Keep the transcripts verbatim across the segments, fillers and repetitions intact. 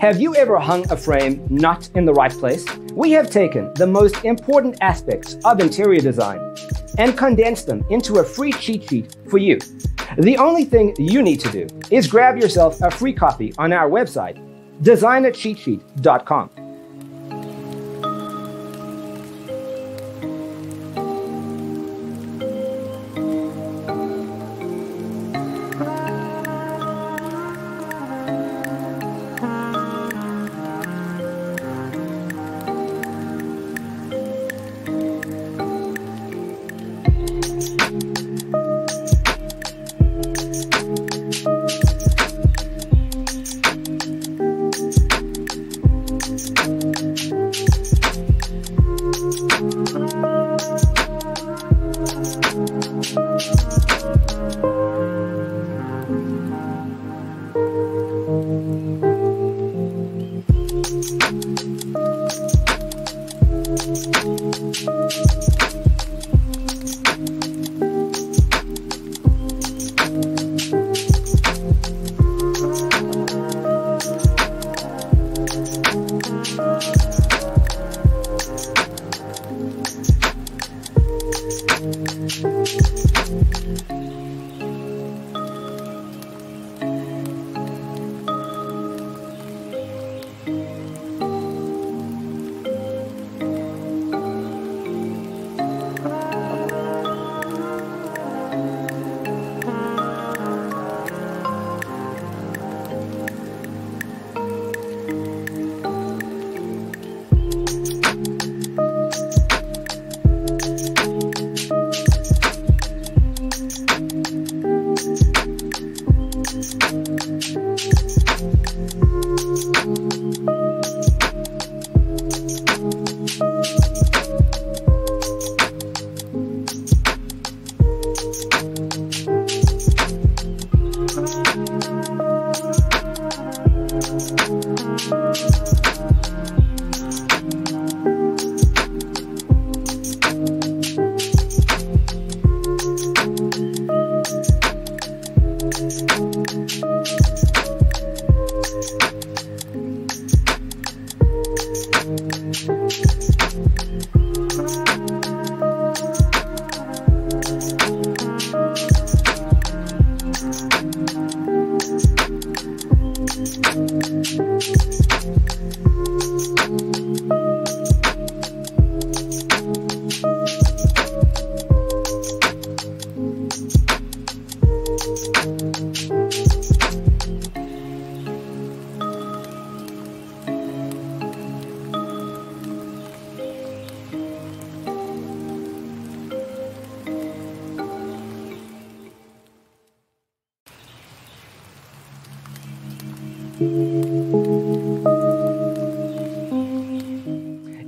Have you ever hung a frame not in the right place? We have taken the most important aspects of interior design and condensed them into a free cheat sheet for you. The only thing you need to do is grab yourself a free copy on our website, design a cheat sheet dot com.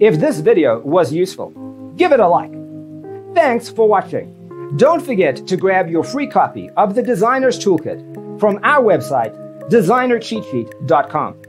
If this video was useful, give it a like. Thanks for watching. Don't forget to grab your free copy of the Designer's Toolkit from our website, designer cheat sheet dot com.